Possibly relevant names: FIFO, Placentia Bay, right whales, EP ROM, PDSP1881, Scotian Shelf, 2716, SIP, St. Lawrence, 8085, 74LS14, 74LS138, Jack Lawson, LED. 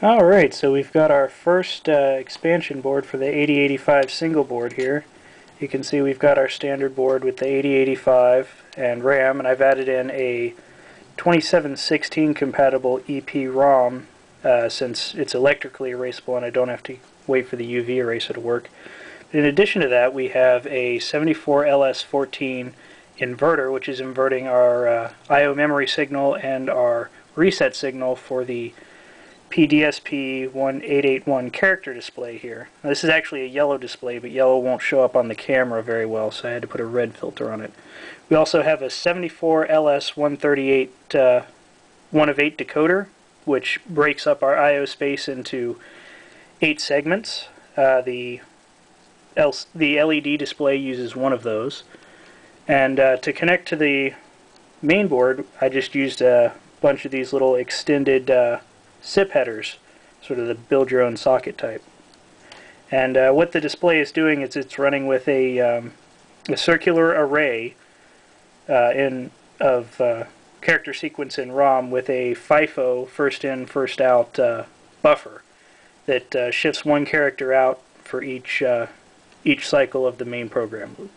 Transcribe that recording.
Alright, so we've got our first expansion board for the 8085 single board here. You can see we've got our standard board with the 8085 and RAM, and I've added in a 2716 compatible EP ROM since it's electrically erasable and I don't have to wait for the UV eraser to work. But in addition to that, we have a 74LS14 inverter, which is inverting our I/O memory signal and our reset signal for the PDSP1881 character display here. Now, this is actually a yellow display, but yellow won't show up on the camera very well, so I had to put a red filter on it. We also have a 74LS138 1 of 8 decoder, which breaks up our I/O space into 8 segments. The LED display uses one of those. And to connect to the main board, I just used a bunch of these little extended SIP headers, sort of the build your own socket type. And what the display is doing is it's running with a circular array of character sequence in ROM with a FIFO, first in, first out buffer that shifts one character out for each cycle of the main program loop.